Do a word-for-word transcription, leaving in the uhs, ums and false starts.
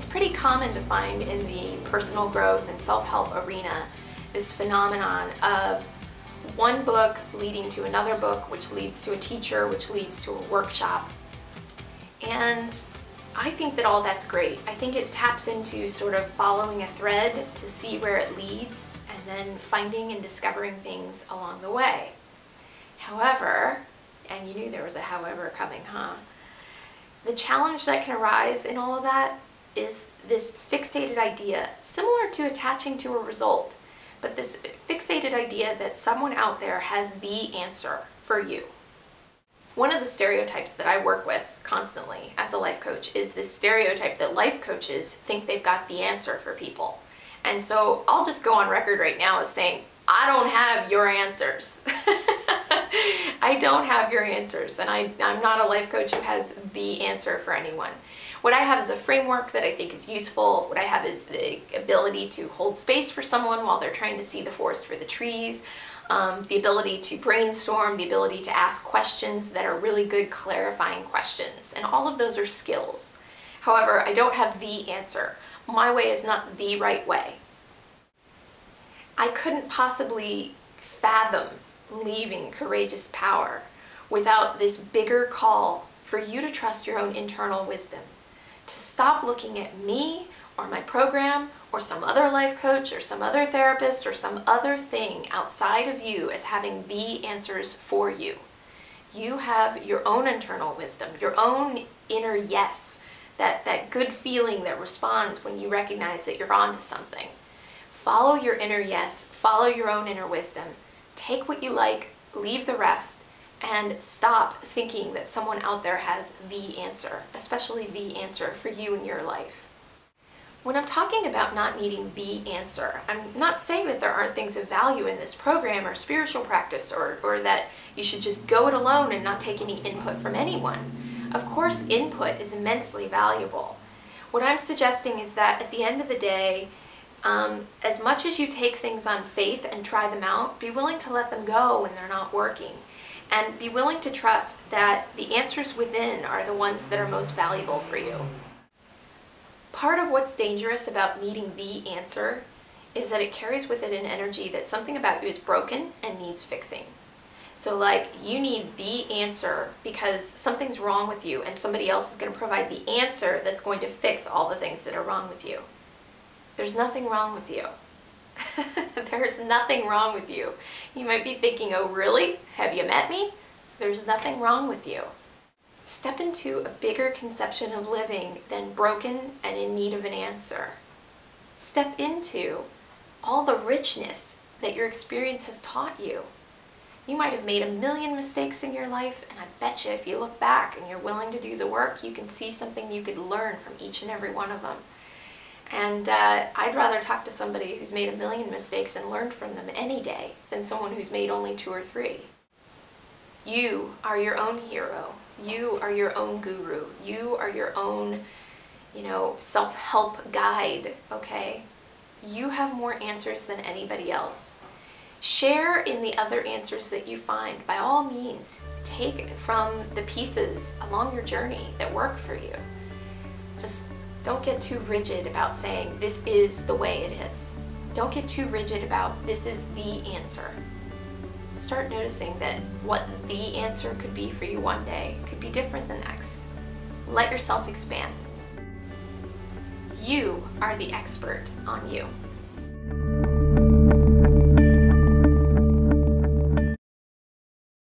it's pretty common to find in the personal growth and self-help arena, this phenomenon of one book leading to another book, which leads to a teacher, which leads to a workshop. And I think that all that's great. I think it taps into sort of following a thread to see where it leads and then finding and discovering things along the way. However, and you knew there was a however coming, huh? The challenge that can arise in all of that is this fixated idea, similar to attaching to a result, but this fixated idea that someone out there has the answer for you. One of the stereotypes that I work with constantly as a life coach is this stereotype that life coaches think they've got the answer for people. And so I'll just go on record right now as saying, I don't have your answers. I don't have your answers, and I, I'm not a life coach who has the answer for anyone. What I have is a framework that I think is useful. What I have is the ability to hold space for someone while they're trying to see the forest for the trees, um, the ability to brainstorm, the ability to ask questions that are really good clarifying questions, and all of those are skills. However, I don't have the answer. My way is not the right way. I couldn't possibly fathom leaving Courageous Power without this bigger call for you to trust your own internal wisdom, to stop looking at me or my program or some other life coach or some other therapist or some other thing outside of you as having the answers for you. You have your own internal wisdom, your own inner yes, that, that good feeling that responds when you recognize that you're onto something. Follow your inner yes, follow your own inner wisdom. Take what you like, leave the rest, and stop thinking that someone out there has the answer, especially the answer for you in your life. When I'm talking about not needing the answer, I'm not saying that there aren't things of value in this program or spiritual practice or, or that you should just go it alone and not take any input from anyone. Of course, input is immensely valuable. What I'm suggesting is that at the end of the day, Um, as much as you take things on faith and try them out, be willing to let them go when they're not working. And be willing to trust that the answers within are the ones that are most valuable for you. Part of what's dangerous about needing the answer is that it carries with it an energy that something about you is broken and needs fixing. So like, you need the answer because something's wrong with you and somebody else is going to provide the answer that's going to fix all the things that are wrong with you. There's nothing wrong with you. There's nothing wrong with you. You might be thinking, oh really? Have you met me? There's nothing wrong with you. Step into a bigger conception of living than broken and in need of an answer. Step into all the richness that your experience has taught you. You might have made a million mistakes in your life, and I bet you if you look back and you're willing to do the work, you can see something you could learn from each and every one of them. And uh, I'd rather talk to somebody who's made a million mistakes and learned from them any day than someone who's made only two or three. You are your own hero. You are your own guru. You are your own, you know, self-help guide, okay? You have more answers than anybody else. Share in the other answers that you find. By all means, take from the pieces along your journey that work for you. Just don't get too rigid about saying, this is the way it is. Don't get too rigid about, this is the answer. Start noticing that what the answer could be for you one day could be different the next. Let yourself expand. You are the expert on you.